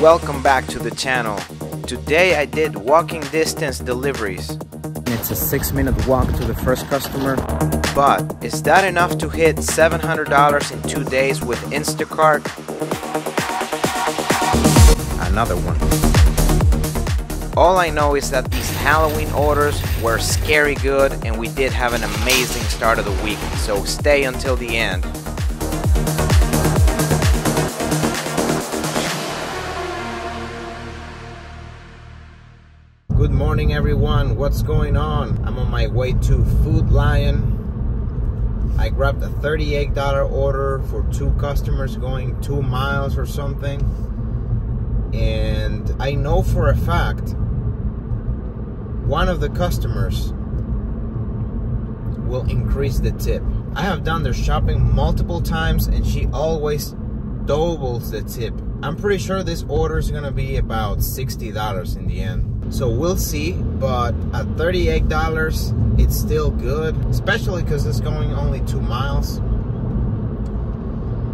Welcome back to the channel. Today I did walking distance deliveries. It's a 6-minute walk to the first customer. But is that enough to hit $700 in 2 days with Instacart? Another one. All I know is that these Halloween orders were scary good and we did have an amazing start of the week, so stay until the end. Good morning everyone, what's going on? I'm on my way to Food Lion. I grabbed a $38 order for 2 customers going 2 miles or something. And I know for a fact one of the customers will increase the tip. I have done their shopping multiple times and she always doubles the tip. I'm pretty sure this order is gonna be about $60 in the end. So we'll see, but at $38, it's still good, especially because it's going only 2 miles.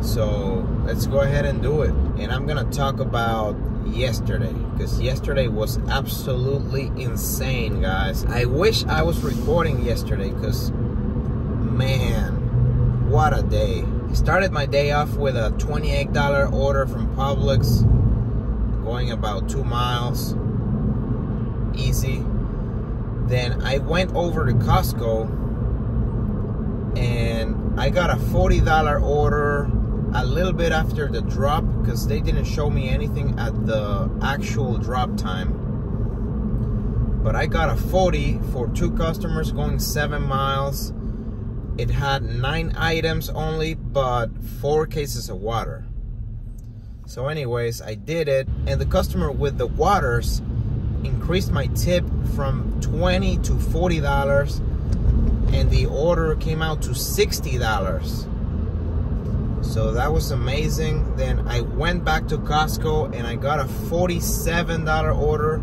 So let's go ahead and do it. And I'm gonna talk about yesterday, because yesterday was absolutely insane, guys. I wish I was recording yesterday, because man, what a day. I started my day off with a $28 order from Publix, going about 2 miles. Easy. Then I went over to Costco and I got a $40 order a little bit after the drop because they didn't show me anything at the actual drop time. But I got a 40 for 2 customers going 7 miles. It had 9 items only, but 4 cases of water. So anyways, I did it, and the customer with the waters increased my tip from $20 to $40, and the order came out to $60. So that was amazing. Then I went back to Costco and I got a $47 order.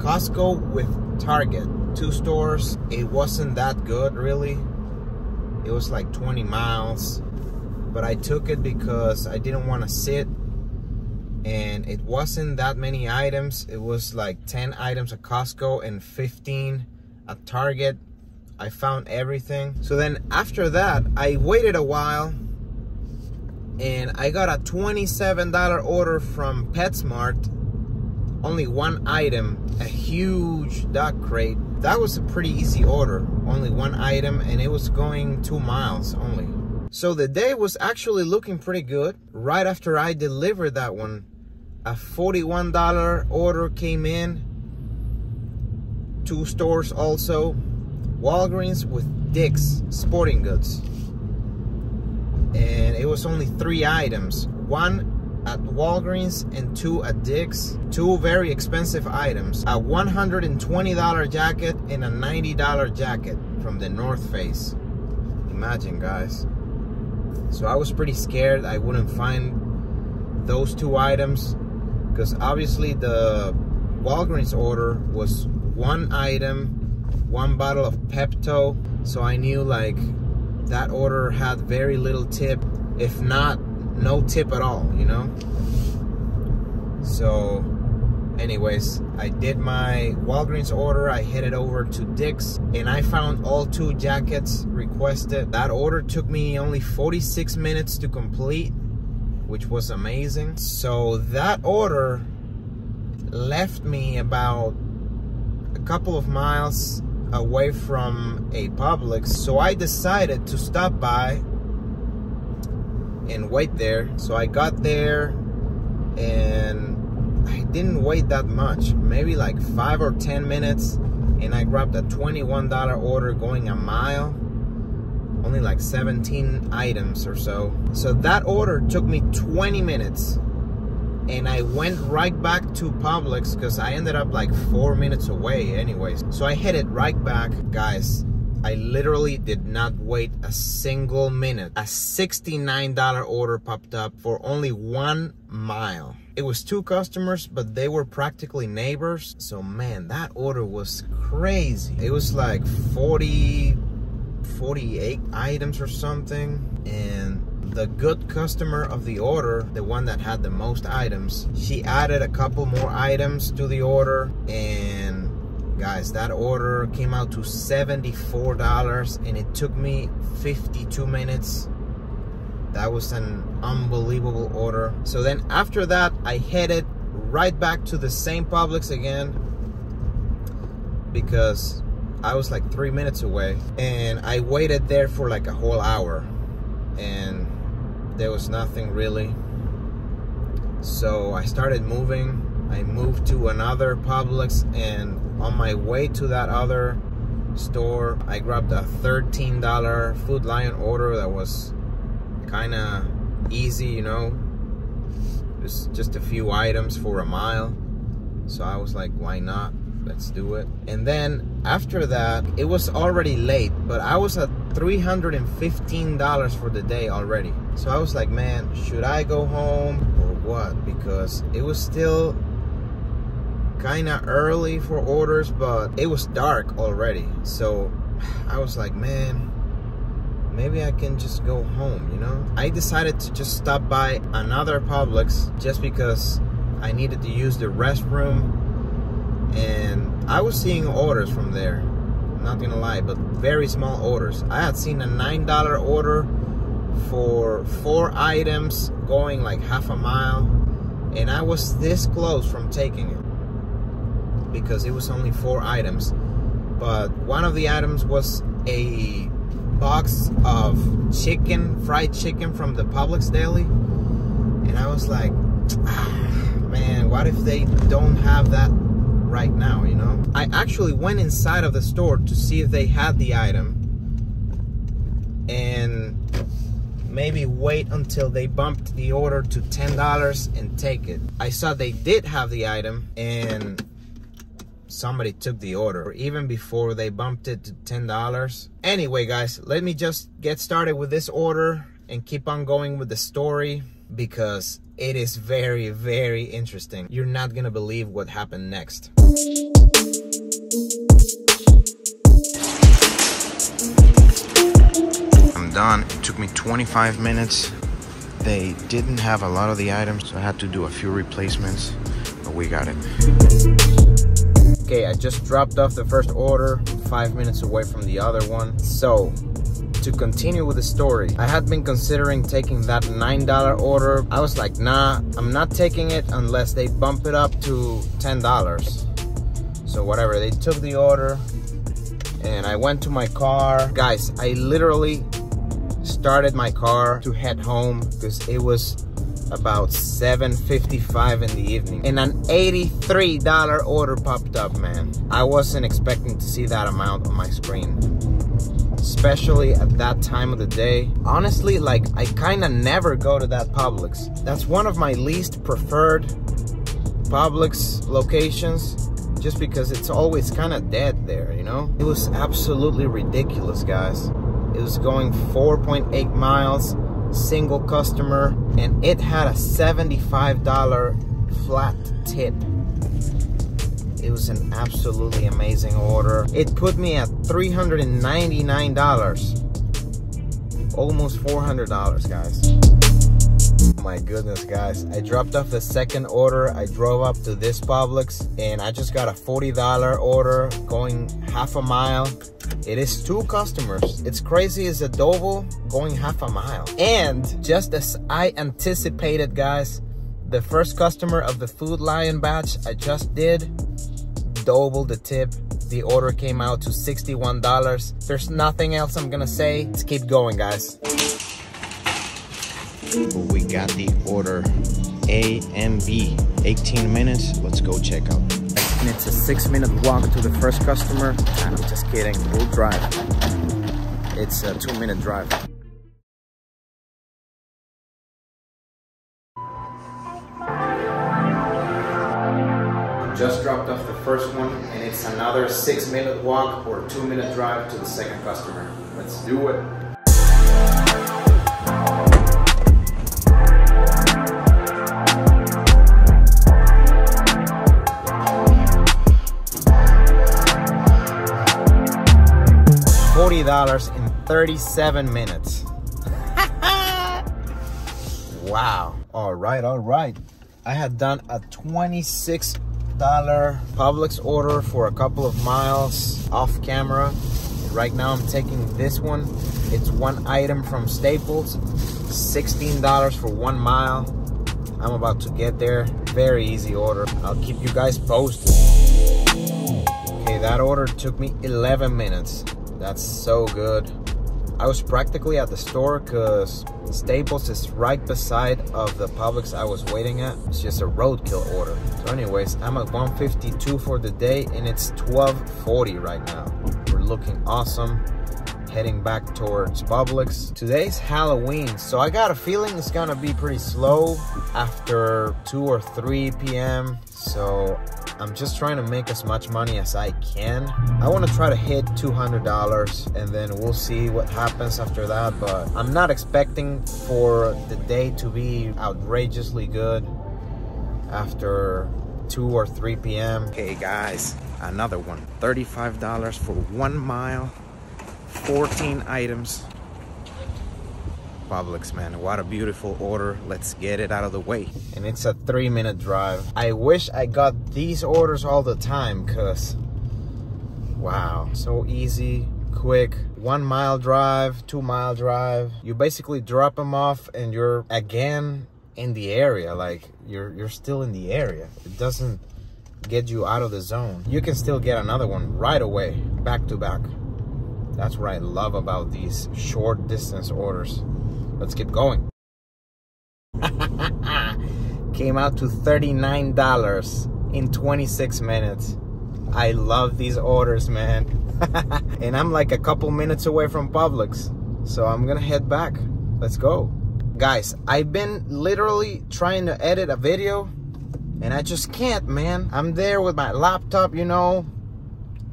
Costco with Target, 2 stores. It wasn't that good, really. It was like 20 miles, but I took it because I didn't want to sit. And it wasn't that many items. It was like 10 items at Costco and 15 at Target. I found everything. So then after that, I waited a while and I got a $27 order from PetSmart. Only 1 item, a huge duck crate. That was a pretty easy order. Only 1 item, and it was going 2 miles only. So the day was actually looking pretty good. Right after I delivered that one, a $41 order came in. 2 stores also. Walgreens with Dick's Sporting Goods. And it was only 3 items. 1 at Walgreens and 2 at Dick's. 2 very expensive items. A $120 jacket and a $90 jacket from the North Face. Imagine, guys. So I was pretty scared I wouldn't find those 2 items, because obviously the Walgreens order was 1 item, 1 bottle of Pepto. So I knew like that order had very little tip, if not no tip at all, you know? So anyways, I did my Walgreens order. I headed over to Dick's and I found all 2 jackets requested. That order took me only 46 minutes to complete, which was amazing. So that order left me about a couple of miles away from a Publix. So I decided to stop by and wait there. So I got there and I didn't wait that much, maybe like 5 or 10 minutes, and I grabbed a $21 order going 1 mile, only like 17 items or so. So that order took me 20 minutes, and I went right back to Publix because I ended up like 4 minutes away anyways. So I headed right back. Guys, I literally did not wait a single minute. A $69 order popped up for only 1 mile. It was 2 customers, but they were practically neighbors. So man, that order was crazy. It was like 48 items or something. And the good customer of the order, the one that had the most items, she added a couple more items to the order, and guys, that order came out to $74, and it took me 52 minutes. That was an unbelievable order. So then after that, I headed right back to the same Publix again because I was like 3 minutes away, and I waited there for like a whole hour, and there was nothing really. So I started moving. I moved to another Publix, and on my way to that other store, I grabbed a $13 Food Lion order that was kind of easy, you know, just a few items for a mile. So I was like, why not? Let's do it. And then after that, it was already late, but I was at $315 for the day already. So I was like, man, should I go home or what? Because it was still kind of early for orders, but it was dark already. So I was like, man, maybe I can just go home, you know? I decided to just stop by another Publix just because I needed to use the restroom, and I was seeing orders from there, I'm not gonna lie, but very small orders. I had seen a $9 order for 4 items going like half a mile, and I was this close from taking it because it was only 4 items. But one of the items was a box of chicken, fried chicken from the Publix deli, and I was like, man, what if they don't have that right now, you know? I actually went inside of the store to see if they had the item and maybe wait until they bumped the order to $10 and take it. I saw they did have the item, and somebody took the order even before they bumped it to $10. Anyway, guys, let me just get started with this order and keep on going with the story because it is very, very interesting. You're not gonna believe what happened next. I'm done. It took me 25 minutes. They didn't have a lot of the items, so I had to do a few replacements, but we got it. Okay, I just dropped off the first order, 5 minutes away from the other one. So, to continue with the story, I had been considering taking that $9 order. I was like, nah, I'm not taking it unless they bump it up to $10. So whatever, they took the order, and I went to my car. Guys, I literally started my car to head home because it was about 7:55 in the evening, and an $83 order popped up, man. I wasn't expecting to see that amount on my screen, especially at that time of the day. Honestly, like, I kind of never go to that Publix. That's one of my least preferred Publix locations just because it's always kind of dead there, you know? It was absolutely ridiculous, guys. It was going 4.8 miles, single customer, and it had a $75 flat tip. It was an absolutely amazing order. It put me at $399, almost $400, guys. My goodness, guys, I dropped off the second order. I drove up to this Publix, and I just got a $40 order going half a mile. It is 2 customers. It's crazy as a double going half a mile. And just as I anticipated, guys, the first customer of the Food Lion batch I just did doubled the tip. The order came out to $61. There's nothing else I'm gonna say. Let's keep going, guys. We got the order A and B. 18 minutes. Let's go check out. And it's a 6-minute walk to the first customer. I'm just kidding. We'll drive. It's a 2-minute drive. Just dropped off the first one, and it's another 6-minute walk or 2-minute drive to the second customer. Let's do it. $40 in 37 minutes. Wow. All right. I had done a $26 Publix order for a couple of miles off camera. Right now I'm taking this one. It's one item from Staples, $16 for 1 mile. I'm about to get there. Very easy order. I'll keep you guys posted. Okay, that order took me 11 minutes. That's so good. I was practically at the store because Staples is right beside of the Publix I was waiting at. It's just a roadkill order. So anyways, I'm at 152 for the day and it's 12:40 right now. We're looking awesome. Heading back towards Publix. Today's Halloween, so I got a feeling it's gonna be pretty slow after 2 or 3 p.m. So I'm just trying to make as much money as I can. I want to try to hit $200 and then we'll see what happens after that, but I'm not expecting for the day to be outrageously good after 2 or 3 p.m. Hey guys, another one. $35 for 1 mile, 14 items. Publix, man, what a beautiful order. Let's get it out of the way. And it's a 3-minute drive. I wish I got these orders all the time because, wow, so easy, quick. 1 mile drive, 2 mile drive. You basically drop them off and you're again in the area. Like you're still in the area. It doesn't get you out of the zone. You can still get another one right away, back to back. That's what I love about these short distance orders. Let's keep going. Came out to $39 in 26 minutes. I love these orders, man. And I'm like a couple minutes away from Publix. So I'm gonna head back. Let's go. Guys, I've been literally trying to edit a video and I just can't, man. I'm there with my laptop, you know,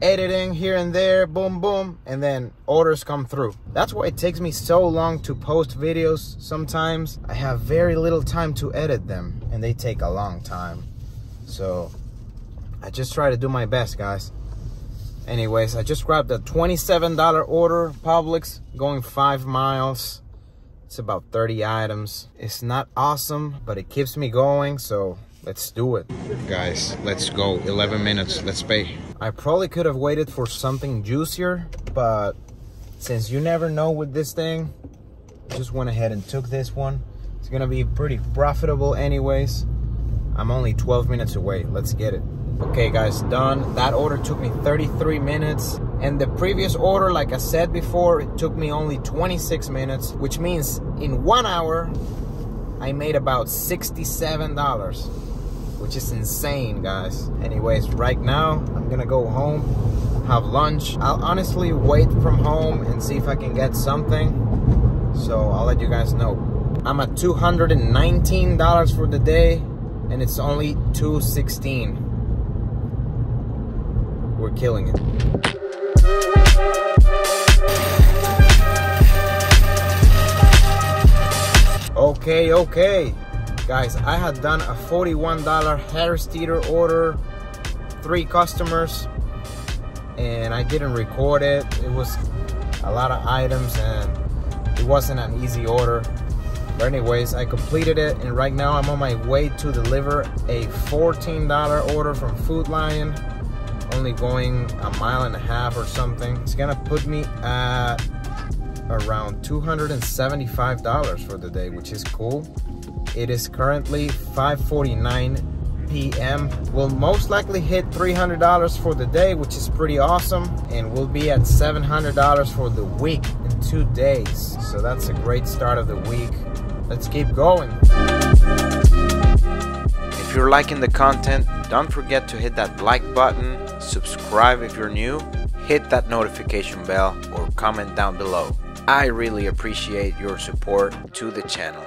editing here and there, boom, boom, and then orders come through. That's why it takes me so long to post videos sometimes. I have very little time to edit them, and they take a long time. So I just try to do my best, guys. Anyways, I just grabbed a $27 order, Publix, going 5 miles. It's about 30 items. It's not awesome, but it keeps me going, so let's do it. Guys, let's go. 11 minutes, let's pay. I probably could have waited for something juicier, but since you never know with this thing, I just went ahead and took this one. It's gonna be pretty profitable anyways. I'm only 12 minutes away, let's get it. Okay guys, done. That order took me 33 minutes. And the previous order, like I said before, it took me only 26 minutes, which means in 1 hour, I made about $67. Which is insane, guys. Anyways, right now, I'm gonna go home, have lunch. I'll honestly wait from home and see if I can get something. So I'll let you guys know. I'm at $219 for the day, and it's only $216. We're killing it. Okay. Guys, I had done a $41 Harris Teeter order, 3 customers, and I didn't record it. It was a lot of items and it wasn't an easy order. But anyways, I completed it and right now I'm on my way to deliver a $14 order from Food Lion, only going 1.5 miles or something. It's gonna put me at around $275 for the day, which is cool. It is currently 5:49 p.m. We'll most likely hit $300 for the day, which is pretty awesome. And we'll be at $700 for the week in 2 days. So that's a great start of the week. Let's keep going. If you're liking the content, don't forget to hit that like button, subscribe if you're new, hit that notification bell, or comment down below. I really appreciate your support to the channel.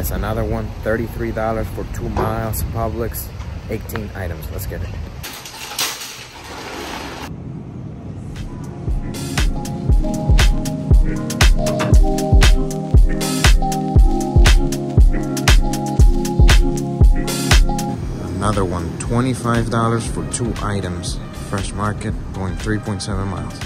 Guys, another one, $33 for 2 miles, Publix, 18 items, let's get it. Another one, $25 for two items. Fresh Market, going 3.7 miles.